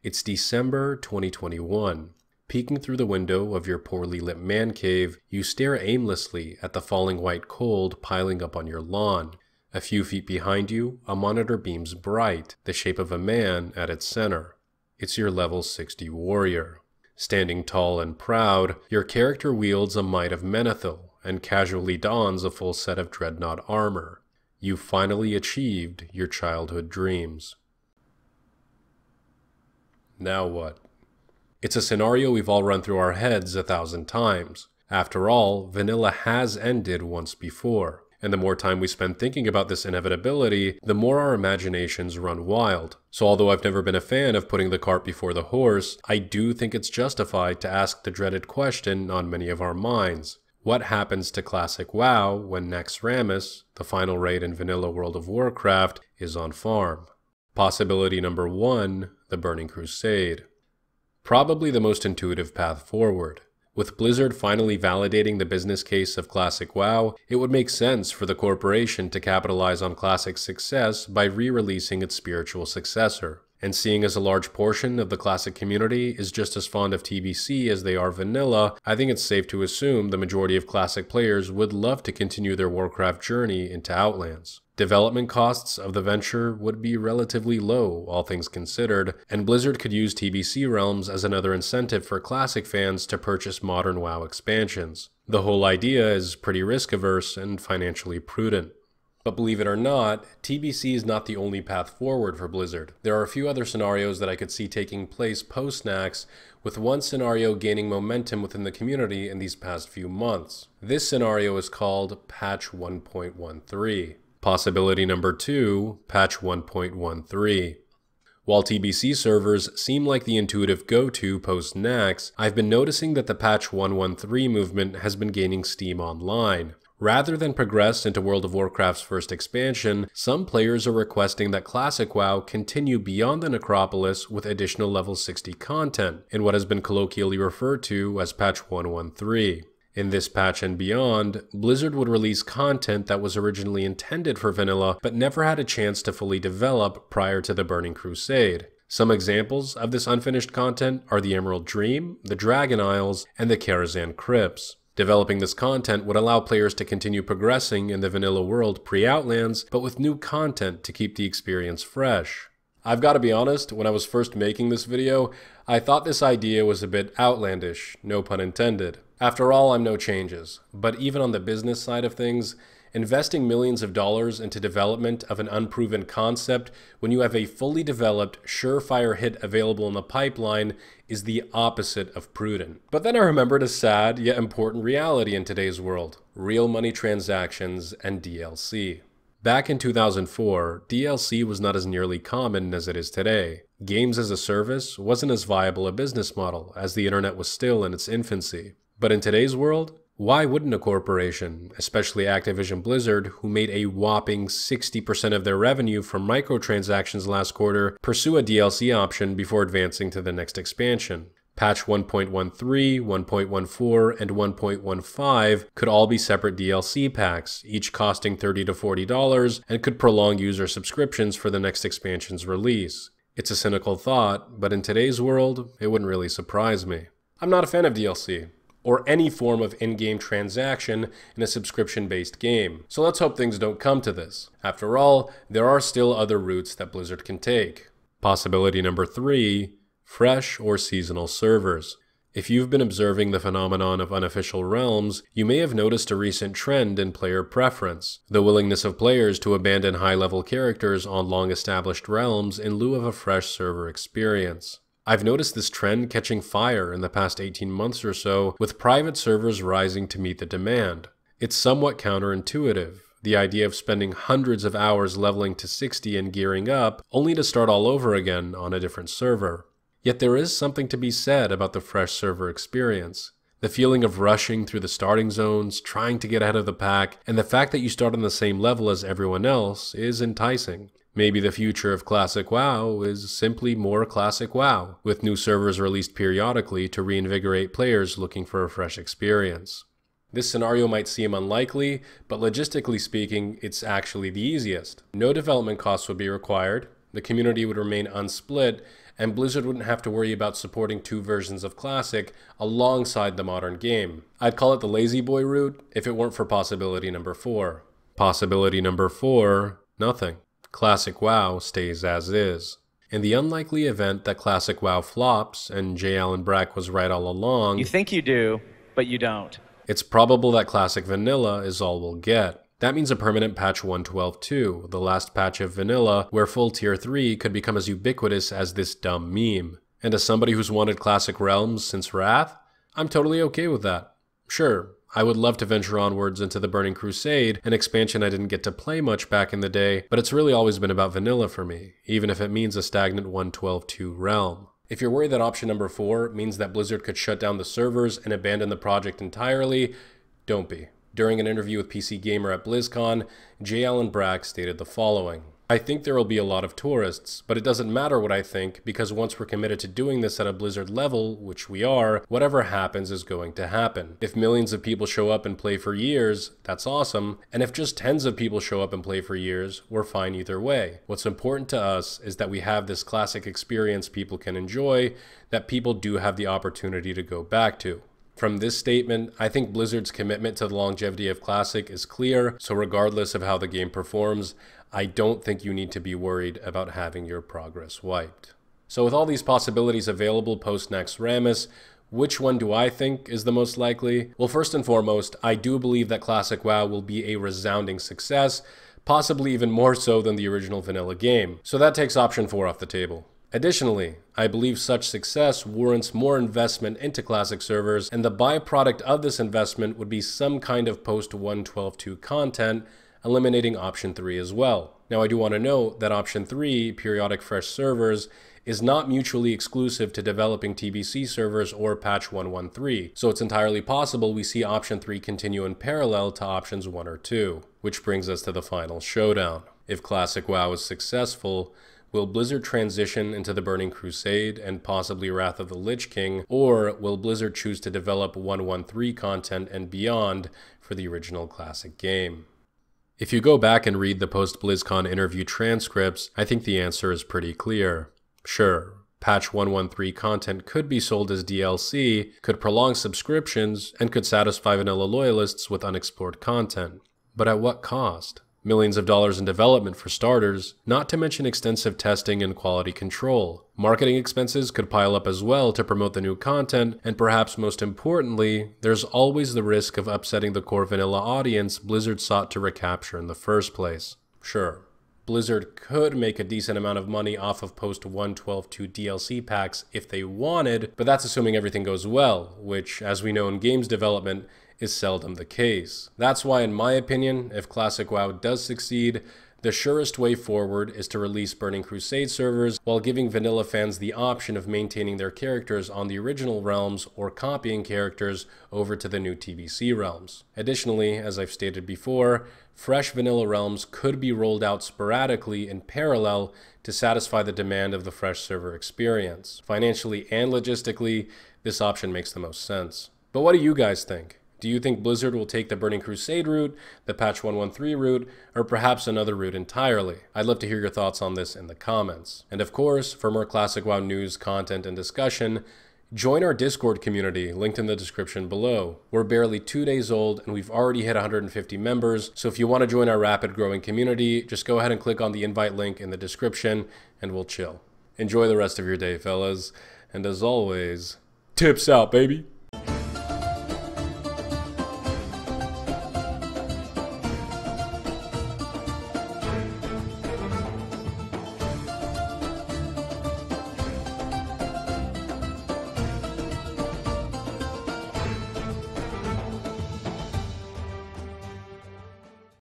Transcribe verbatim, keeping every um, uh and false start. It's December twenty twenty-one. Peeking through the window of your poorly lit man cave, you stare aimlessly at the falling white cold piling up on your lawn. A few feet behind you, a monitor beams bright, the shape of a man at its center. It's your level sixty warrior. Standing tall and proud, your character wields a might of Menethil and casually dons a full set of dreadnought armor. You've finally achieved your childhood dreams. Now what? It's a scenario we've all run through our heads a thousand times. After all, vanilla has ended once before, and the more time we spend thinking about this inevitability, the more our imaginations run wild. So although I've never been a fan of putting the cart before the horse, I do think it's justified to ask the dreaded question on many of our minds. What happens to Classic WoW when Naxxramas, the final raid in vanilla World of Warcraft, is on farm? Possibility number one, the Burning Crusade. Probably the most intuitive path forward. With Blizzard finally validating the business case of Classic WoW, it would make sense for the corporation to capitalize on Classic's success by re-releasing its spiritual successor. And seeing as a large portion of the Classic community is just as fond of T B C as they are vanilla, I think it's safe to assume the majority of Classic players would love to continue their Warcraft journey into Outlands. Development costs of the venture would be relatively low, all things considered, and Blizzard could use T B C Realms as another incentive for Classic fans to purchase modern WoW expansions. The whole idea is pretty risk-averse and financially prudent. But believe it or not, T B C is not the only path forward for Blizzard. There are a few other scenarios that I could see taking place post-Naxx, with one scenario gaining momentum within the community in these past few months. This scenario is called Patch one point thirteen. Possibility number two, Patch one point thirteen. While T B C servers seem like the intuitive go-to post-Naxx, I've been noticing that the Patch one point thirteen movement has been gaining steam online. Rather than progress into World of Warcraft's first expansion, some players are requesting that Classic WoW continue beyond the Necropolis with additional level sixty content, in what has been colloquially referred to as Patch one point thirteen. In this patch and beyond, Blizzard would release content that was originally intended for vanilla but never had a chance to fully develop prior to the Burning Crusade. Some examples of this unfinished content are the Emerald Dream, the Dragon Isles, and the Karazhan Crypts. Developing this content would allow players to continue progressing in the vanilla world pre-Outlands, but with new content to keep the experience fresh. I've got to be honest, when I was first making this video, I thought this idea was a bit outlandish, no pun intended. After all, I'm no changes, but even on the business side of things, investing millions of dollars into development of an unproven concept when you have a fully developed, surefire hit available in the pipeline is the opposite of prudent. But then I remembered a sad yet important reality in today's world: real money transactions and D L C. Back in two thousand four, D L C was not as nearly common as it is today. Games as a service wasn't as viable a business model, as the internet was still in its infancy. But in today's world, why wouldn't a corporation, especially Activision Blizzard, who made a whopping sixty percent of their revenue from microtransactions last quarter, pursue a D L C option before advancing to the next expansion? Patch one point thirteen, one point fourteen, and one point fifteen could all be separate D L C packs, each costing thirty to forty dollars, and could prolong user subscriptions for the next expansion's release. It's a cynical thought, but in today's world, it wouldn't really surprise me. I'm not a fan of D L C, or any form of in-game transaction in a subscription-based game. So let's hope things don't come to this. After all, there are still other routes that Blizzard can take. Possibility number three, fresh or seasonal servers. If you've been observing the phenomenon of unofficial realms, you may have noticed a recent trend in player preference. The willingness of players to abandon high-level characters on long-established realms in lieu of a fresh server experience. I've noticed this trend catching fire in the past eighteen months or so, with private servers rising to meet the demand. It's somewhat counterintuitive, the idea of spending hundreds of hours leveling to sixty and gearing up, only to start all over again on a different server. Yet there is something to be said about the fresh server experience. The feeling of rushing through the starting zones, trying to get ahead of the pack, and the fact that you start on the same level as everyone else is enticing. Maybe the future of Classic WoW is simply more Classic WoW, with new servers released periodically to reinvigorate players looking for a fresh experience. This scenario might seem unlikely, but logistically speaking, it's actually the easiest. No development costs would be required, the community would remain unsplit, and Blizzard wouldn't have to worry about supporting two versions of Classic alongside the modern game. I'd call it the lazy boy route if it weren't for possibility number four. Possibility number four, nothing. Classic WoW stays as is. In the unlikely event that Classic WoW flops, and J. Allen Brack was right all along... You think you do, but you don't. It's probable that Classic Vanilla is all we'll get. That means a permanent patch one twelve too, the last patch of Vanilla, where full tier three could become as ubiquitous as this dumb meme. And as somebody who's wanted Classic Realms since Wrath, I'm totally okay with that. Sure, I would love to venture onwards into the Burning Crusade, an expansion I didn't get to play much back in the day, but it's really always been about Vanilla for me, even if it means a stagnant one twelve two realm. If you're worried that option number four means that Blizzard could shut down the servers and abandon the project entirely, don't be. During an interview with P C Gamer at BlizzCon, J. Allen Brack stated the following. I think there will be a lot of tourists, but it doesn't matter what I think, because once we're committed to doing this at a Blizzard level, which we are, whatever happens is going to happen. If millions of people show up and play for years, that's awesome, and if just tens of people show up and play for years, we're fine either way. What's important to us is that we have this classic experience people can enjoy, that people do have the opportunity to go back to. From this statement, I think Blizzard's commitment to the longevity of Classic is clear, so regardless of how the game performs, I don't think you need to be worried about having your progress wiped. So with all these possibilities available post Naxxramas, which one do I think is the most likely? Well, first and foremost, I do believe that Classic WoW will be a resounding success, possibly even more so than the original vanilla game. So that takes option four off the table. Additionally, I believe such success warrants more investment into Classic servers, and the byproduct of this investment would be some kind of post one twelve two content, eliminating option three as well. Now, I do want to note that option three, periodic fresh servers, is not mutually exclusive to developing T B C servers or patch one one three, so it's entirely possible we see option three continue in parallel to options one or two, which brings us to the final showdown. If Classic WoW is successful, will Blizzard transition into the Burning Crusade and possibly Wrath of the Lich King, or will Blizzard choose to develop one one three content and beyond for the original Classic game? If you go back and read the post-BlizzCon interview transcripts, I think the answer is pretty clear. Sure, patch one one three content could be sold as D L C, could prolong subscriptions, and could satisfy vanilla loyalists with unexplored content. But at what cost? Millions of dollars in development for starters, not to mention extensive testing and quality control. Marketing expenses could pile up as well to promote the new content, and perhaps most importantly, there's always the risk of upsetting the core vanilla audience Blizzard sought to recapture in the first place. Sure, Blizzard could make a decent amount of money off of post one twelve two D L C packs if they wanted, but that's assuming everything goes well, which, as we know in games development, is seldom the case. That's why, in my opinion, if Classic WoW does succeed, the surest way forward is to release Burning Crusade servers while giving vanilla fans the option of maintaining their characters on the original realms or copying characters over to the new T B C realms. Additionally, as I've stated before, fresh vanilla realms could be rolled out sporadically in parallel to satisfy the demand of the fresh server experience. Financially and logistically, this option makes the most sense. But what do you guys think? Do you think Blizzard will take the Burning Crusade route, the patch one one three route, or perhaps another route entirely? I'd love to hear your thoughts on this in the comments. And of course, for more Classic WoW news, content, and discussion, join our Discord community, linked in the description below. We're barely two days old and we've already hit one hundred fifty members, so if you want to join our rapid growing community, just go ahead and click on the invite link in the description and we'll chill. Enjoy the rest of your day, fellas, and as always, tips out, baby!